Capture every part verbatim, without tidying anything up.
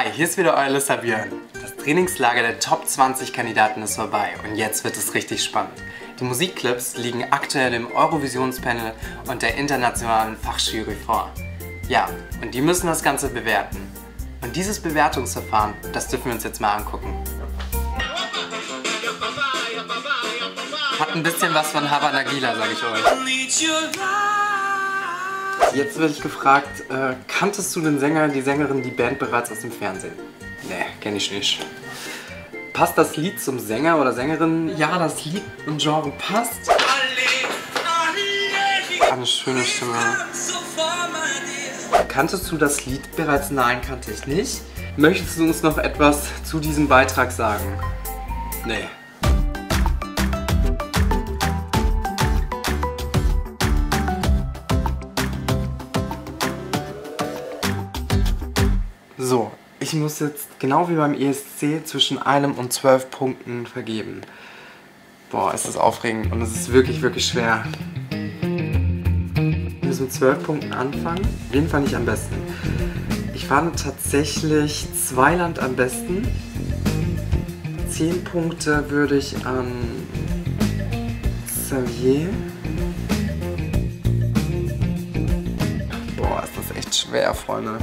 Hi, hier ist wieder euer LissaBjörn. Das Trainingslager der Top zwanzig Kandidaten ist vorbei und jetzt wird es richtig spannend. Die Musikclips liegen aktuell im Eurovisionspanel und der internationalen Fachjury vor. Ja, und die müssen das Ganze bewerten. Und dieses Bewertungsverfahren, das dürfen wir uns jetzt mal angucken. Hat ein bisschen was von Havana Gila, sag ich euch. Jetzt werde ich gefragt, äh, kanntest du den Sänger, die Sängerin, die Band bereits aus dem Fernsehen? Nee, kenn ich nicht. Passt das Lied zum Sänger oder Sängerin? Ja, das Lied und Genre passt. Eine schöne Stimme. Kanntest du das Lied bereits? Nein, kannte ich nicht. Möchtest du uns noch etwas zu diesem Beitrag sagen? Nee. So, ich muss jetzt genau wie beim E S C zwischen einem und zwölf Punkten vergeben. Boah, ist das aufregend und es ist wirklich, wirklich schwer. Mit zwölf Punkten anfangen. Wen fand ich am besten? Ich fand tatsächlich Zweiland am besten. zehn Punkte würde ich an Xavier. Boah, ist das echt schwer, Freunde.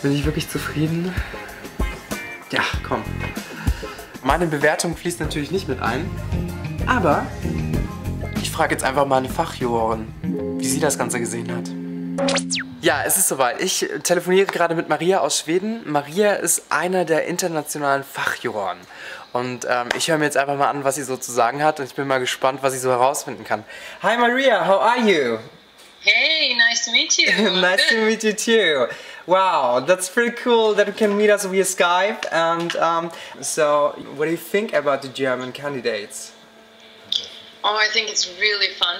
Bin ich wirklich zufrieden? Ja, komm. Meine Bewertung fließt natürlich nicht mit ein, aber ich frage jetzt einfach mal eine Fachjurorin, wie sie das Ganze gesehen hat. Ja, es ist soweit. Ich telefoniere gerade mit Maria aus Schweden. Maria ist einer der internationalen Fachjuroren. Und ähm, ich höre mir jetzt einfach mal an, was sie so zu sagen hat. Und ich bin mal gespannt, was ich so herausfinden kann. Hi Maria, how are you? Hey, nice to meet you. Nice to meet you too. Wow, that's pretty cool that you can meet us via Skype. And um, so, what do you think about the German candidates? Oh, I think it's really fun.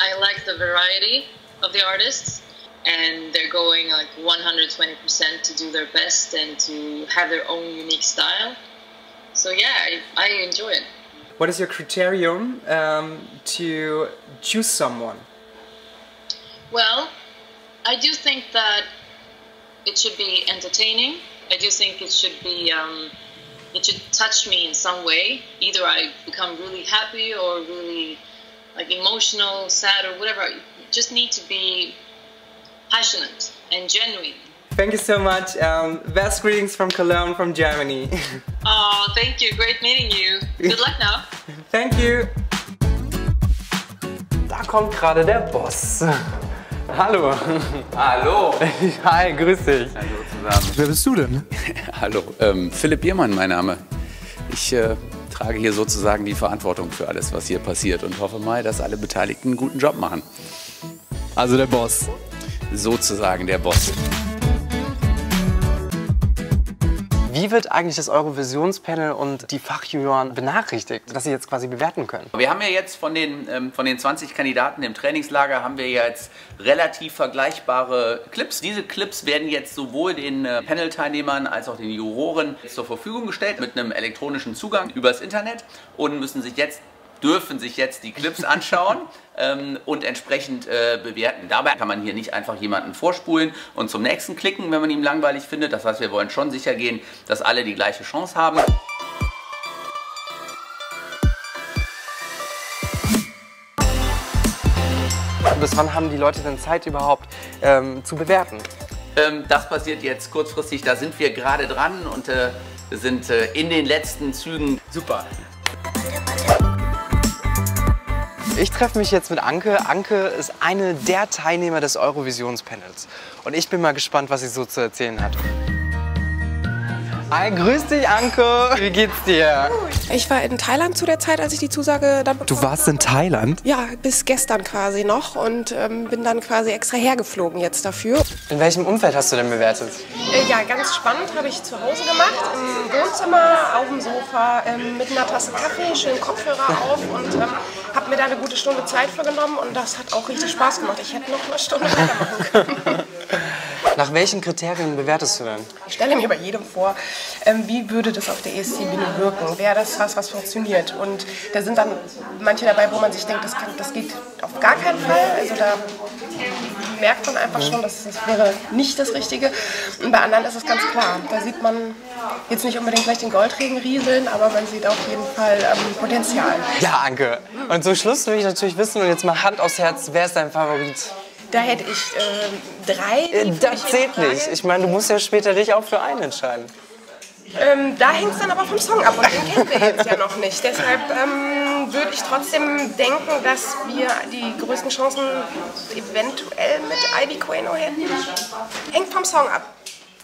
I like the variety of the artists, and they're going like one hundred twenty percent to do their best and to have their own unique style. So yeah, I, I enjoy it. What is your criterion um, to choose someone? Well, I do think that it should be entertaining. I do think it should be um, it should touch me in some way. Either I become really happy or really like emotional, sad or whatever. You just need to be passionate and genuine. Thank you so much. Um, best greetings from Cologne, from Germany. Oh, thank you. Great meeting you. Good luck now. Thank you. Da kommt gerade der Boss. Hallo. Hallo. Hi, grüß dich. Hallo zusammen. Wer bist du denn? Hallo, ähm, Philipp Biermann mein Name. Ich äh, trage hier sozusagen die Verantwortung für alles, was hier passiert und hoffe mal, dass alle Beteiligten einen guten Job machen. Also der Boss. Sozusagen der Boss. Wie wird eigentlich das Eurovisionspanel und die Fachjuroren benachrichtigt, dass sie jetzt quasi bewerten können? Wir haben ja jetzt von den, ähm, von den zwanzig Kandidaten im Trainingslager haben wir jetzt relativ vergleichbare Clips. Diese Clips werden jetzt sowohl den äh, Panel-Teilnehmern als auch den Juroren zur Verfügung gestellt mit einem elektronischen Zugang übers Internet und müssen sich jetzt dürfen sich jetzt die Clips anschauen ähm, und entsprechend äh, bewerten. Dabei kann man hier nicht einfach jemanden vorspulen und zum nächsten klicken, wenn man ihn langweilig findet. Das heißt, wir wollen schon sicher gehen, dass alle die gleiche Chance haben. Bis wann haben die Leute denn Zeit überhaupt ähm, zu bewerten? Ähm, das passiert jetzt kurzfristig, da sind wir gerade dran und äh, sind äh, in den letzten Zügen. Super. Ich treffe mich jetzt mit Anke. Anke ist eine der Teilnehmer des Eurovisions-Panels. Und ich bin mal gespannt, was sie so zu erzählen hat. Hi, grüß dich, Anke. Wie geht's dir? Ich war in Thailand zu der Zeit, als ich die Zusage dann bekommen habe. Du warst in Thailand? Ja, bis gestern quasi noch und ähm, bin dann quasi extra hergeflogen jetzt dafür. In welchem Umfeld hast du denn bewertet? Äh, ja, ganz spannend habe ich zu Hause gemacht. Im Wohnzimmer, auf dem Sofa, ähm, mit einer Tasse Kaffee, schönen Kopfhörer auf und ähm, habe mir da eine gute Stunde Zeit für genommen und das hat auch richtig Spaß gemacht. Ich hätte noch eine Stunde weitermachen können. Nach welchen Kriterien bewertest du denn? Ich stelle mir bei jedem vor, ähm, wie würde das auf der E S C-Bühne wirken? Wäre das was, was funktioniert? Und da sind dann manche dabei, wo man sich denkt, das, kann, das geht auf gar keinen Fall. Also da merkt man einfach schon, dass das wäre nicht das Richtige. Und bei anderen ist es ganz klar. Da sieht man jetzt nicht unbedingt gleich den Goldregen rieseln, aber man sieht auf jeden Fall ähm, Potenzial. Ja, Anke. Und zum Schluss will ich natürlich wissen, und jetzt mal Hand aufs Herz, wer ist dein Favorit? Da hätte ich äh, drei. Äh, das zählt nicht. Ich meine, du musst ja später dich auch für einen entscheiden. Ähm, da hängt es dann aber vom Song ab und den kennen wir jetzt ja noch nicht. Deshalb ähm, würde ich trotzdem denken, dass wir die größten Chancen eventuell mit Ivy Queno hätten. Hängt vom Song ab.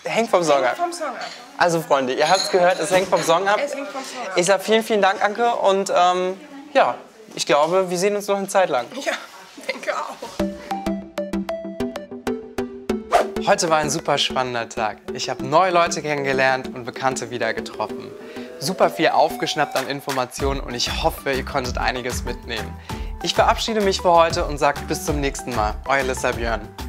Hängt vom Song ab. Vom Song ab. Also Freunde, ihr habt es gehört, es hängt vom Song ab. Es hängt vom Song ab. Ich sage vielen, vielen Dank, Anke. Und ähm, ja, ich glaube, wir sehen uns noch eine Zeit lang. Ja, denke auch. Heute war ein super spannender Tag. Ich habe neue Leute kennengelernt und Bekannte wieder getroffen. Super viel aufgeschnappt an Informationen und ich hoffe, ihr konntet einiges mitnehmen. Ich verabschiede mich für heute und sage bis zum nächsten Mal. Euer LissaBjörn.